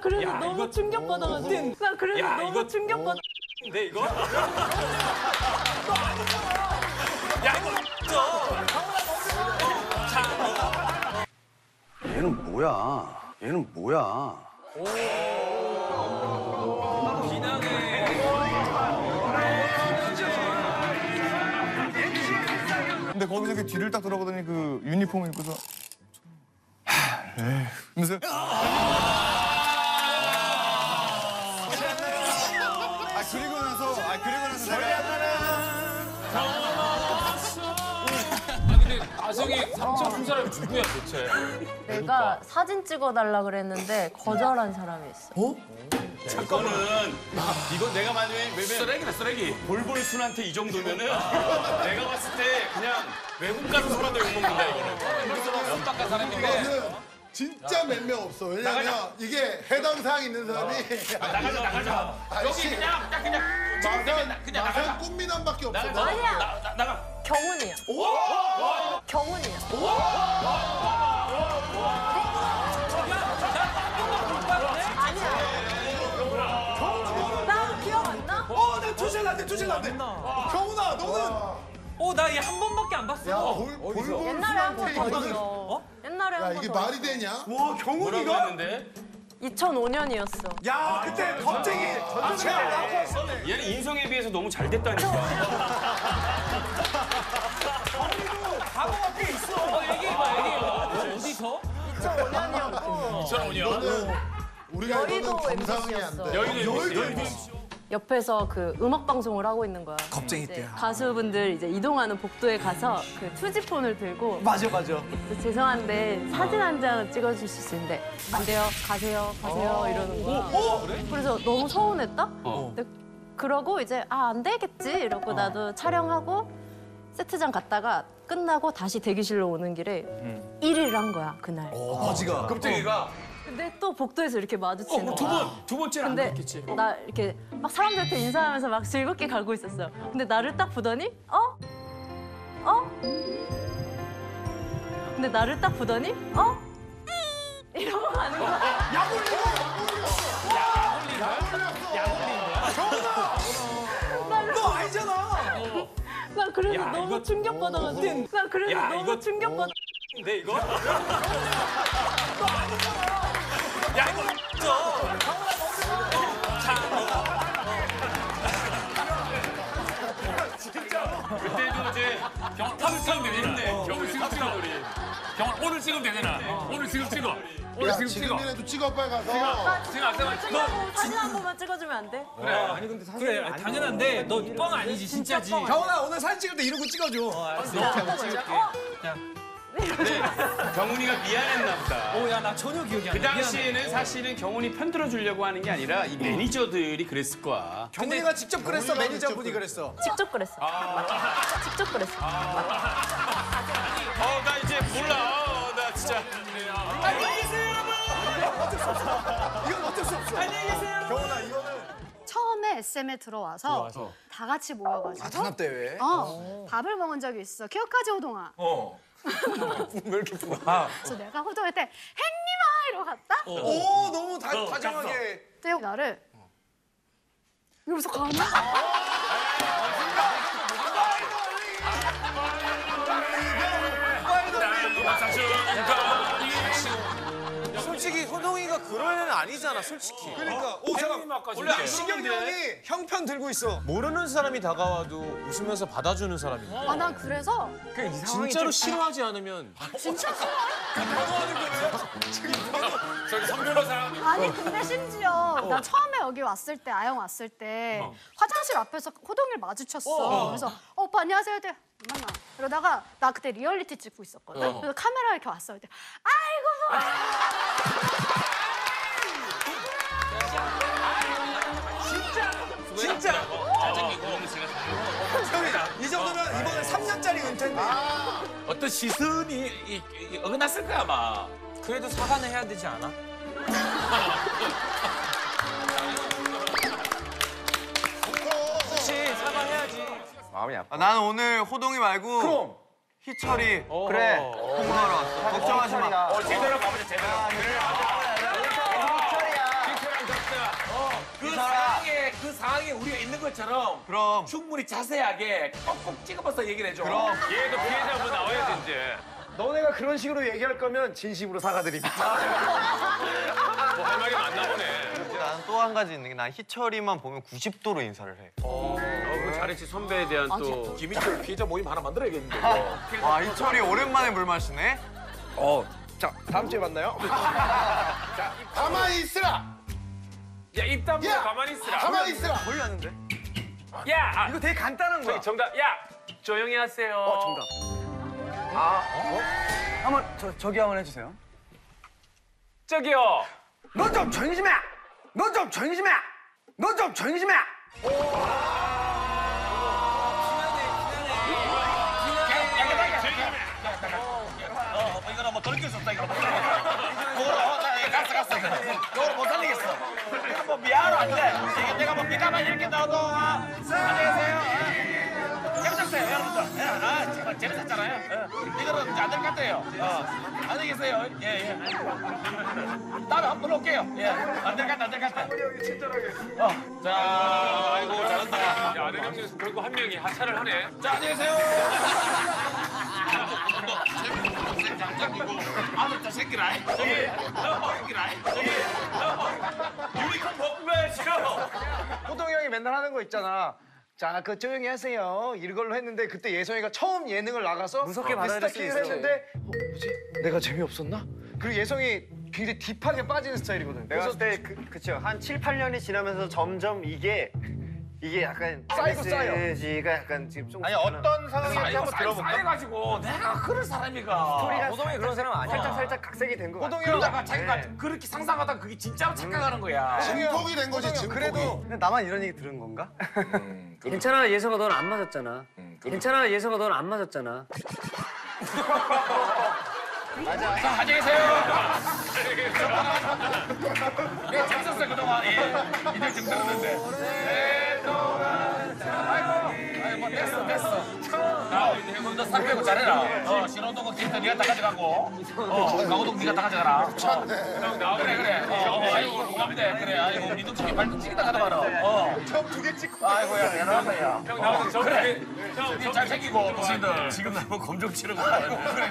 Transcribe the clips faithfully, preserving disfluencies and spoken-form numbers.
그래서 야, 너무 이거... 충격받아가지고. 나 그래서 야, 너무 이거... 충격받아. 근데 이거? 야, 이거 아니잖아. 야, 이거 자, 얘는 뭐야? 얘는 뭐야? 오. 기나게. 근데 거기서 그 뒤를 딱 돌아보더니 그 유니폼을 입고서 하, 에이, 이러면서 아, 그리고 나서 아, 그리고 나서 아, 근데 나성이 상처 준 사람이 누구야 도대체? 내가 사진 찍어달라 그랬는데 거절한 사람이 있어. 어? 잠깐만. 이건 내가 만약에 외국 쓰레기다 쓰레기. 볼볼 순한테 이 정도면은 내가 봤을 때 그냥 외국 가는 소라도 욕먹는다 이거는. 우리처럼 빡빡한 사람인데 진짜 몇 명 없어. 왜냐면 나가자. 이게 해당 사항 있는 사람이 어. 아, 나가자 나가자. 아, 여기 그냥 딱 그냥 마산 그냥 마산 꽃미남밖에 없어. 나가, 아니야. 나, 나, 나가. 경훈이야. 오! 경훈이야. 오! 투실한데 투실한데 경훈아 너는 어 나 얘 한 번밖에 안 봤어. 야, 볼, 볼, 볼, 옛날에 한 번 더 봤어. 어? 옛날에 한 번 더 봤어. 야 이게 말이 되냐? 와 경훈이가? 이천오 년이었어. 야 아, 그때 아, 겁쟁이 전쟁이 나왔었네. 아, 얘는 인성에 비해서 너무 잘 됐다니까. 아니도 과거가 꽤 있어. 어, 얘기해봐 얘기해봐. 어디서? 이천오 년이었고. 이천오 년? 우리가 여의도 엠비씨였어. 여의도 엠비씨. 옆에서 그 음악 방송을 하고 있는 거야. 겁쟁이 때야. 가수분들 이제 이동하는 복도에 가서 그 투지폰을 들고. 맞아, 맞아. 죄송한데 사진 한 장 찍어줄 수 있는데 안 돼요, 가세요, 가세요 이러는 거야. 어? 그래? 그래서 너무 서운했다. 어. 근데 그러고 이제 아, 안 되겠지 이러고 나도 어. 촬영하고 세트장 갔다가 끝나고 다시 대기실로 오는 길에 음. 일 위를 한 거야 그날. 어, 거지가. 겁쟁이가. 어. 근데 또 복도에서 이렇게 마주치는 거야. 어, 두 번, 두 번째는 안 그랬겠지. 근데 나 이렇게 막 사람들한테 인사하면서 막 즐겁게 가고 있었어. 근데 나를 딱 보더니 어? 어? 근데 나를 딱 보더니 어? 이러고 가는 거야. 약 올리고! 약 올리고! 약 올렸어! 약 올린 거야. 너 아니잖아! 나 그래서 야, 너무 충격받아가지고. 나 그래서 야, 너무 이거... 충격받아. 근데 이거? 너 아니잖아! 야, 이거 진짜. 진짜. 그때도 이제 경탑을 찍으면 되겠네. 경을 지금 찍어 우리. 경 오늘 찍으면 되잖아. 오늘 지금 찍어. 오늘 지금 찍어. 지금이라도 찍어 빨리 가서. 지금 아까 사진 한 번만 찍어주면 안 돼? 그래. 아니 근데 사진 그래 당연한데 너 뻥 아니지 진짜지. 경훈아 오늘 사진 찍을 때 이러고 찍어줘. 어, 진짜 찍을게. 네, 경훈이가 미안했나 보다. 오, 야, 나 전혀 기억이 안 나. 그 당시에는 미안해. 사실은 경훈이 편들어 주려고 하는 게 아니라 이 매니저들이 그랬을 거야. 경훈이가 직접 그랬어, 매니저분이 그랬어. 직접 그랬어. 아. 직접 그랬어. 아. 어, 나 이제 몰라. 어, 나 진짜. 안녕히 계세요, 여러분. 어쩔 수 없어. 이건 어쩔 수 없어. 안녕히 계세요. 경훈아, 이거는. 처음에 에스엠에 들어와서, 들어와서 다 같이 모여가지고. 아, 단합대회? 어, 밥을 먹은 적이 있어. 기억하지, 호동아? 어. 왜 이렇게 부가? 그래서 내가 호동한테 행님아 이러고 갔다. 어. 오 너무 다, 어, 다정하게. 근데 나를 이러면서 가나? 솔직히 호동이가 그런 애는 아니잖아 솔직히. 그러니까 어, 오 잠깐 원래 신경이 형편 들고 있어. 모르는 사람이 다가와도 웃으면서 받아주는 사람인데. 아 난 그래서 그 진짜로 좀... 싫어하지 않으면. 아, 진짜 싫어. 변호하는 거지. 저기 저기 성 변호사. 아니 근데 심지어 어. 나 처음에 여기 왔을 때 아영 왔을 때 어. 화장실 앞에서 호동이를 마주쳤어. 어. 그래서 어, 오빠 안녕하세요. 이때 만나. 그러다가 나 그때 리얼리티 찍고 있었거든. 어. 그래서 카메라 이렇게 왔어. 이때 아이고. 아. 진짜! 진짜! 짜증이고 형이다. 이 정도면 이번에 삼 년짜리 은퇴인데. 아 어떤 시선이 어긋났을 거야, 아마. 그래도 사과는 해야 되지 않아? 그렇지, 사과해야지. 마음이 아파. 난 오늘 호동이 말고. 그럼! 희철이 어, 그래 공부하러 왔어. 걱정하지 마. 어 제대로 가보자 제대로. 아, 그래. 아, 그래. 아, 그래. 아, 그래. 아, 그래. 아, 그래. 그 상황에 우리가 있는 것처럼 그럼. 충분히 자세하게 꼭꼭 찍어봐서 얘기를 해줘. 그럼. 얘도 피해자분 나와야지 이제. 너네가 그런 식으로 얘기할 거면 진심으로 사과드립니다. 뭐 할 말이 많나 보네. 난 또 한 가지 있는 게 난 희철이만 보면 구십 도로 인사를 해. 어, 그 잘했지 선배에 대한 아, 또. 김희철 피해자 모임 하나 만들어야겠는데. 뭐. 와, 희철이 오랜만에 물 마시네. 어, 자 다음 주에 만나요. 자, 가만히 있으라. 야, 입 다물고 가만히 있으라. 가만히 있으라. 멀리 왔는데. 야, 아, 이거 되게 간단한 거야. 정답. 야, 조용히 하세요. 어, 정답. 아, 어? 어? 한번 저 저기 한번 해주세요. 저기요. 너 좀 전심해. 너 좀 전심해. 너 좀 전심해. 뭐 돌이킬 수 없다 이거. 갔어 갔어 이거. 이걸 못 살리겠어. 내가 뭐 미안하러 안 돼. 이게 내가 뭐 비가만 이렇게 나와도 안녕하세요. 재밌었어요 여러분들. 아 정말 재밌었잖아요. 이거는 이제 안 될 것 같아요. 안녕히 계세요. 예예. 다음에 한 번 올게요. 예. 안 될 것 같아 안 될 것 같아. 형이 친절하게. 어. 자 아이고 잘한다. 야 아는 형님에서 결국 한 명이 하차를 하네. 자 안녕히 계세요. 아무튼 새끼라 해. 저기, 너 새끼라 해. 저기, 너 유니콘 먹으면서. 호동이 형이 맨날 하는 거 있잖아. 자, 그 조용히 하세요. 이걸로 했는데 그때 예성이가 처음 예능을 나가서 무섭게 받아야 될 수 있어요. 했는데, 어, 뭐지? 내가 재미없었나? 그리고 예성이 굉장히 딥하게 빠지는 스타일이거든. 내가 그때 그, 그쵸. 한 칠, 팔 년이 지나면서 점점 이게 이게 약간 쌓이고 쌓여. 지가 약간 지금 좀 아니 어떤 상황이 한번 들어볼까? 쌓여가지고 내가 그럴 사람이가. 호동이 그런 사람 아니야. 살짝 살짝 각색이 된 거 같아. 호동이가 자기가 네. 그렇게 상상하다가 그게 진짜로 착각하는 거야. 증폭이 된 거지 증폭이. 그래도 나만 이런 얘기 들은 건가? 음, 괜찮아 예성아 넌 안 맞았잖아. 음, 괜찮아 예성아 넌 안 맞았잖아. 맞아. 자, 안녕히 계세요. 예, 재밌었어요 그동안. 예, 인생 재밌었는데. 아이고, 아이고, 됐어, 됐어. 나 이제 해보자. 싹 빼고 잘해라. 어, 신호동 기타 네가 다 가져가고, 어, 강호동 네가 다 가져가라. 어, 그래, 그래. 어, 아이고, 고맙네. 그래, 아이고, 이동치기 발등치기 다 가져가라. 어, 점 두 개 찍고. 아이고야, 대단하다 야. 형 나도 점 그래. 형 잘 챙기고, 친구들. 지금 나보고 검정 치는 거야. 그래.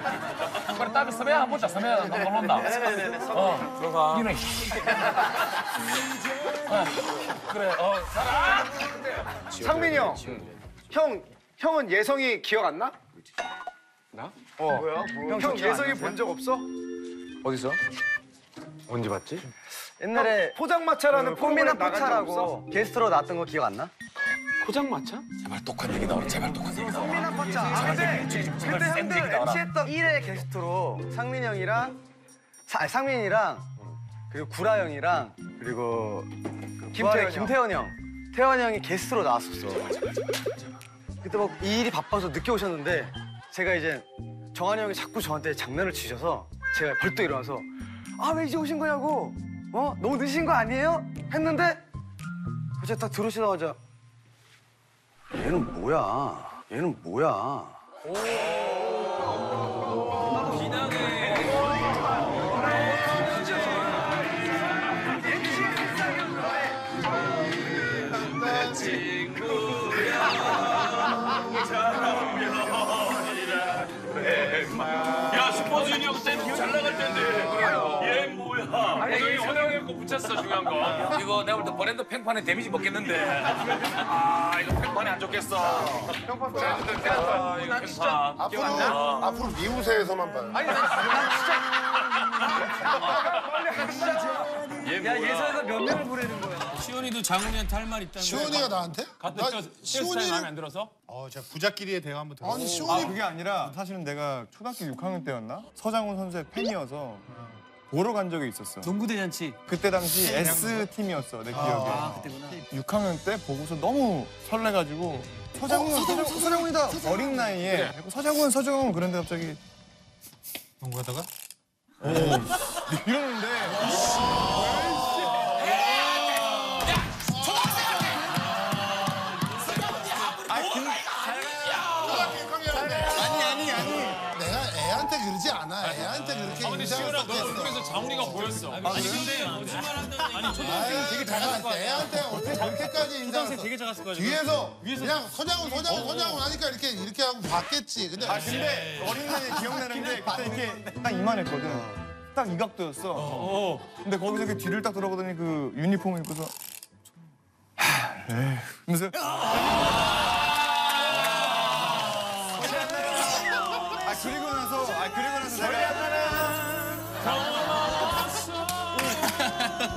그래, 따로 서면 안 보자. 서면 너 놀란다. 네네네. 어, 들어가. 니네. 그래, 어, 사랑. 상민이 형, 형, 형은 예성이 기억 안 나? 나? 어. 뭐야? 뭐야? 형 예성이 본 적 없어? 어디서? 언제 봤지? 옛날에 포장마차라는 포미나 포차라고 게스트로 나왔던 거 기억 안 나? 포장마차? 제발 독한 얘기 나와라. 제발 독한 얘기 나와라. 포미나 포차. 근데 그때 형들 엠씨했던 일 회 게스트로 상민이 형이랑 사, 상민이랑 그리고 구라 형이랑 그리고 김태현 김태현 형. 태환이 형이 게스트로 나왔었어. 그때 막 이 일이 바빠서 늦게 오셨는데 제가 이제 정한이 형이 자꾸 저한테 장난을 치셔서 제가 벌떡 일어나서 아, 왜 이제 오신 거냐고 어? 너무 늦으신 거 아니에요? 했는데 이제 딱 들으시자마자 얘는 뭐야? 얘는 뭐야? 야, 슈퍼주니어 그때 잘 나갈 텐데. 얘 뭐야? 아니, 여기 호동이 형 거 붙였어, 중요한 거. 이거 내가 볼 때 버랜드 팽판에 데미지 먹겠는데. 아, 이거 팽판에 안 좋겠어. 팽판 버랜드 팽판. 난 진짜 앞으로, 앞으로 미우새에서만 봐요. 아니, 난 진짜. 빨리 하시자. 야, 예선에서 몇 명을 보내는 거야? 시원이도 장훈이한테 할 말 있다는 거야? 시원이가 나한테? 갔던 시원이 마음에 안 들어서? 어, 제가 부자끼리의 대화 한번 들어보고. 아니 시원이 아, 그게 아니라 사실은 내가 초등학교 육 학년 때였나? 서장훈 선수의 팬이어서 보러 간 적이 있었어. 동구대잔치. 그때 당시 S팀이었어, 내 기억에. 아, 그때구나. 육 학년 때 보고서 너무 설레가지고 서장훈, 어, 서장훈, 서장훈이다! 서장훈. 어린 나이에 그래. 서장훈, 서장훈 그런데 갑자기 농구하다가? 오, 이러는데 그러지 않아. 애한테 그렇게 인사할 수 있어. 아 근데 시원아, 너 그래서 장훈이가 보였어. 아니, 아니 근데 아니 초등학생 되게 작았어. 애한테 어떻게 저렇게까지 인사했어? 되게 작았을 거야. 뒤에서 그냥 서장훈 서장훈 서장훈 하니까 이렇게 이렇게 하고 봤겠지. 근데 아 근데 어린 날이 기억나는데 그때 이렇게 딱 이만했거든. 딱 이 각도였어. 어. 근데 거기서 이렇게 뒤를 딱 돌아보더니 그 유니폼을 입고서 하, 에이, 이러면서 아, 그리고 나서 아, 그리고 나서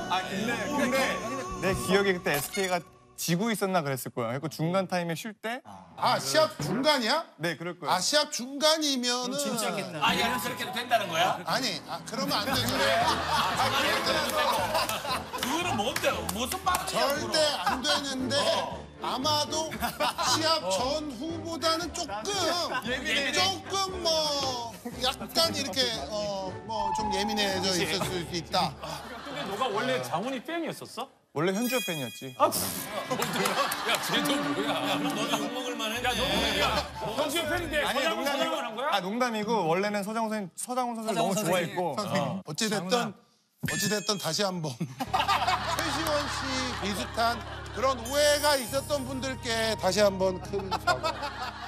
아, 근데 근데 내 기억에 그때 에스케이가 지고 있었나 그랬을 거야. 그리고 중간 타임에 쉴 때. 아, 시합 중간이야? 네, 그럴 거야. 아, 시합 중간이면은. 진짜겠다. 아, 야, 그렇게도 된다는 거야? 아니, 아, 그러면 안 되지. 아, 그래도. 그거는 뭔데? 무슨 말이야? 절대 안 되는데. 어. 아마도 시합 전후보다는 조금 예민해. 조금 뭐 약간 이렇게 어 뭐 좀 예민해져 있었을 수 있다. 근데 너가 원래 장훈이 팬이었었어? 원래 현주야 팬이었지. 아, 야, 쟤도 뭐야? 너도 욕먹을 만해. 야, 너 뭐야? 현주야 팬인데 서장훈 선생님을 한 거야? 아, 농담이고 원래는 서장훈 선생님, 서장훈 선생님 너무 좋아했고. 어. 어찌 됐든 어찌 됐든 다시 한번 최시원 씨 비슷한 그런 오해가 있었던 분들께 다시 한번 큰 사과.